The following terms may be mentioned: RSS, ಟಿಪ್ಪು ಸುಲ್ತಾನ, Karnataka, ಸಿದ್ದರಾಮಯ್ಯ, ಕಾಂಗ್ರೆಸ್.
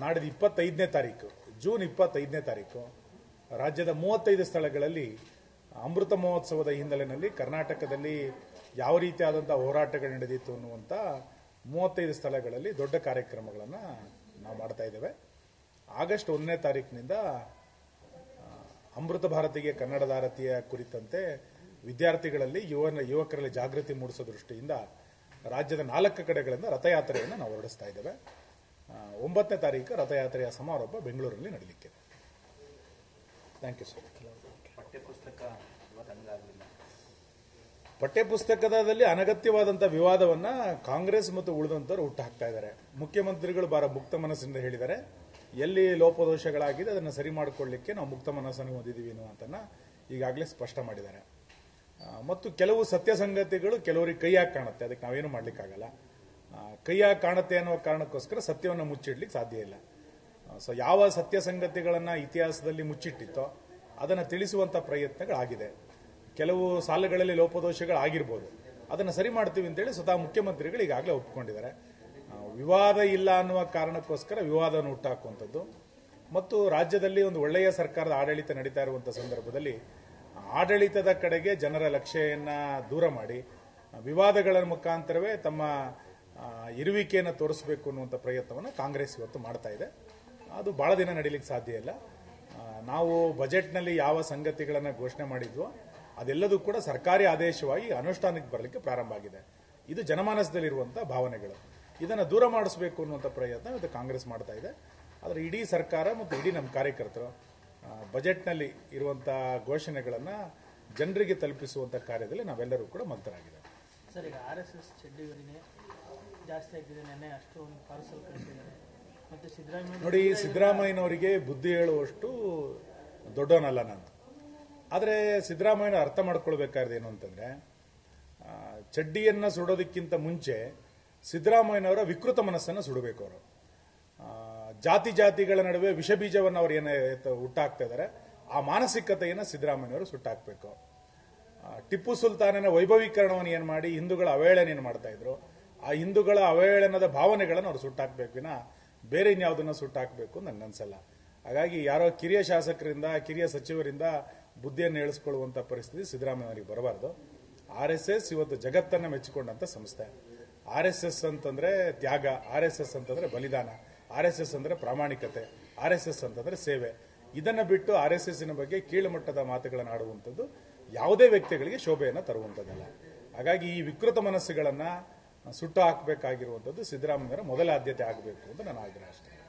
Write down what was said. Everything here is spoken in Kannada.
ನಾಡಿದ 25ನೇ ತಾರೀಕು ಜೂನ್ 25ನೇ ತಾರೀಕು ರಾಜ್ಯದ 35 ಸ್ಥಳಗಳಲ್ಲಿ ಅಮೃತ ಮಹೋತ್ಸವದ ಹಿನ್ನೆಲೆಯಲ್ಲಿ ಕರ್ನಾಟಕದಲ್ಲಿ ಯಾವ ರೀತಿಯಾದಂಥ ಹೋರಾಟಗಳು ನಡೆದಿತ್ತು ಅನ್ನುವಂಥ 35 ಸ್ಥಳಗಳಲ್ಲಿ ದೊಡ್ಡ ಕಾರ್ಯಕ್ರಮಗಳನ್ನು ನಾವು ಮಾಡ್ತಾ ಇದ್ದೇವೆ. ಆಗಸ್ಟ್ 1ನೇ ತಾರೀಕಿನಿಂದ ಅಮೃತ ಭಾರತಿಗೆ ಕನ್ನಡದ ಭಾರತೀಯ ಕುರಿತಂತೆ ವಿದ್ಯಾರ್ಥಿಗಳಲ್ಲಿ ಯುವಕರಲ್ಲಿ ಜಾಗೃತಿ ಮೂಡಿಸೋ ದೃಷ್ಟಿಯಿಂದ ರಾಜ್ಯದ 4 ಕಡೆಗಳಿಂದ ರಥಯಾತ್ರೆಯನ್ನು ನಾವು ಹೊರಡಿಸ್ತಾ ಇದ್ದೇವೆ. 9ನೇ ತಾರೀಕು ರಥಯಾತ್ರೆಯ ಸಮಾರೋಪ ಬೆಂಗಳೂರಿನಲ್ಲಿ ನಡೆಯಲಿಕ್ಕಿದೆ. Thank you sir. ಪಠ್ಯಪುಸ್ತಕದಲ್ಲಿ ಅನಗತ್ಯವಾದಂಥ ವಿವಾದವನ್ನು ಕಾಂಗ್ರೆಸ್ ಮತ್ತು ಉಳಿದಂಥವ್ರು ಹುಟ್ಟುಹಾಕ್ತಾ ಇದ್ದಾರೆ. ಮುಖ್ಯಮಂತ್ರಿಗಳು ಬಹಳ ಮುಕ್ತ ಮನಸ್ಸಿನಿಂದ ಹೇಳಿದ್ದಾರೆ, ಎಲ್ಲಿ ಲೋಪದೋಷಗಳಾಗಿದೆ ಅದನ್ನು ಸರಿ ಮಾಡಿಕೊಳ್ಳಲಿಕ್ಕೆ ನಾವು ಮುಕ್ತ ಮನಸ್ಸನ್ನು ಹೊಂದಿದ್ದೀವಿ ಅನ್ನುವಂಥನ್ನು ಈಗಾಗಲೇ ಸ್ಪಷ್ಟ ಮಾಡಿದ್ದಾರೆ. ಮತ್ತು ಕೆಲವು ಸತ್ಯಸಂಗತಿಗಳು ಕೆಲವರಿಗೆ ಕೈಯಾಗಿ ಕಾಣುತ್ತೆ, ಅದಕ್ಕೆ ನಾವೇನು ಮಾಡಲಿಕ್ಕಾಗಲ್ಲ. ಕೈಯಾಗಿ ಕಾಣುತ್ತೆ ಅನ್ನೋ ಕಾರಣಕ್ಕೋಸ್ಕರ ಸತ್ಯವನ್ನು ಮುಚ್ಚಿಡ್ಲಿಕ್ಕೆ ಸಾಧ್ಯ ಇಲ್ಲ. ಸೊ ಯಾವ ಸತ್ಯಸಂಗತಿಗಳನ್ನು ಇತಿಹಾಸದಲ್ಲಿ ಮುಚ್ಚಿಟ್ಟಿತ್ತೋ ಅದನ್ನು ತಿಳಿಸುವಂಥ ಪ್ರಯತ್ನಗಳಾಗಿದೆ. ಕೆಲವು ಸಾಲಗಳಲ್ಲಿ ಲೋಪದೋಷಗಳಾಗಿರ್ಬೋದು, ಅದನ್ನು ಸರಿ ಮಾಡ್ತೀವಿ ಅಂತೇಳಿ ಸ್ವತಃ ಮುಖ್ಯಮಂತ್ರಿಗಳು ಈಗಾಗಲೇ ಒಪ್ಕೊಂಡಿದ್ದಾರೆ. ವಿವಾದ ಇಲ್ಲ ಅನ್ನುವ ಕಾರಣಕ್ಕೋಸ್ಕರ ವಿವಾದವನ್ನು ಹುಟ್ಟಾಕುವಂಥದ್ದು. ಮತ್ತು ರಾಜ್ಯದಲ್ಲಿ ಒಂದು ಒಳ್ಳೆಯ ಸರ್ಕಾರದ ಆಡಳಿತ ನಡೀತಾ ಇರುವಂಥ ಸಂದರ್ಭದಲ್ಲಿ ಆಡಳಿತದ ಕಡೆಗೆ ಜನರ ಲಕ್ಷ್ಯವನ್ನು ದೂರ ಮಾಡಿ ವಿವಾದಗಳ ಮುಖಾಂತರವೇ ತಮ್ಮ ಇರುವಿಕೆಯನ್ನು ತೋರಿಸಬೇಕು ಅನ್ನುವಂಥ ಪ್ರಯತ್ನವನ್ನು ಕಾಂಗ್ರೆಸ್ ಇವತ್ತು ಮಾಡ್ತಾ ಇದೆ. ಅದು ಭಾಳ ದಿನ ನಡೀಲಿಕ್ಕೆ ಸಾಧ್ಯ ಇಲ್ಲ. ನಾವು ಬಜೆಟ್ನಲ್ಲಿ ಯಾವ ಸಂಗತಿಗಳನ್ನು ಘೋಷಣೆ ಮಾಡಿದ್ವೋ ಅದೆಲ್ಲದೂ ಕೂಡ ಸರ್ಕಾರಿ ಆದೇಶವಾಗಿ ಅನುಷ್ಠಾನಕ್ಕೆ ಬರಲಿಕ್ಕೆ ಪ್ರಾರಂಭ ಆಗಿದೆ. ಇದು ಜನಮಾನಸದಲ್ಲಿರುವಂಥ ಭಾವನೆಗಳು. ಇದನ್ನು ದೂರ ಮಾಡಿಸಬೇಕು ಅನ್ನುವಂಥ ಪ್ರಯತ್ನ ಇವತ್ತು ಕಾಂಗ್ರೆಸ್ ಮಾಡ್ತಾ ಇದೆ. ಆದರೆ ಇಡೀ ಸರ್ಕಾರ ಮತ್ತು ಇಡೀ ನಮ್ಮ ಕಾರ್ಯಕರ್ತರು ಬಜೆಟ್ನಲ್ಲಿ ಇರುವಂಥ ಘೋಷಣೆಗಳನ್ನು ಜನರಿಗೆ ತಲುಪಿಸುವಂಥ ಕಾರ್ಯದಲ್ಲಿ ನಾವೆಲ್ಲರೂ ಕೂಡ ಮಗ್ನರಾಗಿದೆ. ಸರ್, ಈಗ RSS ಚಡ್ಡಿಗೇರಿನೇ ಜಾಸ್ತಿ ಆಗಿದೆ. ನೆನ್ನೆ ಅಷ್ಟೊಂದು ಪಾರ್ಸಲ್ ಕಳಿಸಿದ್ದಾರೆ. ಮತ್ತು ಸಿದ್ದರಾಮಯ್ಯನವರಿಗೆ ಬುದ್ಧಿ ಹೇಳುವಷ್ಟು ದೊಡ್ಡವನಲ್ಲ ನಾನು. ಆದರೆ ಸಿದ್ದರಾಮಯ್ಯನ ಅರ್ಥ ಮಾಡ್ಕೊಳ್ಬೇಕಾದ್ರೆ ಏನು ಅಂತಂದರೆ, ಚಡ್ಡಿಯನ್ನು ಸುಡೋದಕ್ಕಿಂತ ಮುಂಚೆ ಸಿದ್ದರಾಮಯ್ಯನವರ ವಿಕೃತ ಮನಸ್ಸನ್ನು ಸುಡಬೇಕು. ಅವರು ಜಾತಿ ಜಾತಿಗಳ ನಡುವೆ ವಿಷಬೀಜವನ್ನು ಅವ್ರು ಏನೇ ಹುಟ್ಟಾಕ್ತಾ ಇದ್ದಾರೆ, ಆ ಮಾನಸಿಕತೆಯನ್ನು ಸಿದ್ದರಾಮಯ್ಯನವರು ಸುಟ್ಟಾಕಬೇಕು. ಟಿಪ್ಪು ಸುಲ್ತಾನನ ವೈಭವೀಕರಣವನ್ನು ಏನು ಮಾಡಿ ಹಿಂದೂಗಳ ಅವಹೇಳನೇನು ಮಾಡ್ತಾ ಇದ್ರು, ಆ ಹಿಂದೂಗಳ ಅವಹೇಳನದ ಭಾವನೆಗಳನ್ನು ಅವ್ರು ಸುಟ್ಟಾಕಬೇಕು ವಿನ ಬೇರೆ ಇನ್ಯಾವುದನ್ನು ಸುಟ್ಟಾಕಬೇಕು ನನಗನ್ಸಲ್ಲ. ಹಾಗಾಗಿ ಯಾರೋ ಕಿರಿಯ ಶಾಸಕರಿಂದ ಕಿರಿಯ ಸಚಿವರಿಂದ ಬುದ್ಧಿಯನ್ನು ಹೇಳಿಸ್ಕೊಳ್ಳುವಂಥ ಪರಿಸ್ಥಿತಿ ಸಿದ್ದರಾಮಯ್ಯನವರಿಗೆ ಬರಬಾರ್ದು. RSS ಇವತ್ತು ಜಗತ್ತನ್ನು ಮೆಚ್ಚಿಕೊಂಡಂಥ ಸಂಸ್ಥೆ. RSS ಅಂತಂದರೆ ತ್ಯಾಗ, RSS ಅಂತಂದರೆ ಬಲಿದಾನ, RSS ಅಂದರೆ ಪ್ರಾಮಾಣಿಕತೆ, RSS ಅಂತಂದರೆ ಸೇವೆ. ಇದನ್ನು ಬಿಟ್ಟು RSSನ ಬಗ್ಗೆ ಕೀಳುಮಟ್ಟದ ಮಾತುಗಳನ್ನು ಆಡುವಂಥದ್ದು ಯಾವುದೇ ವ್ಯಕ್ತಿಗಳಿಗೆ ಶೋಭೆಯನ್ನು ತರುವಂಥದ್ದಲ್ಲ. ಹಾಗಾಗಿ ಈ ವಿಕೃತ ಮನಸ್ಸುಗಳನ್ನು ಸುಟ್ಟು ಹಾಕಬೇಕಾಗಿರುವಂಥದ್ದು ಸಿದ್ದರಾಮಯ್ಯರ ಮೊದಲ ಆದ್ಯತೆ ಆಗಬೇಕು ಅಂತ ನನ್ನ ಆಗ್ರಹ ಅಷ್ಟೇ.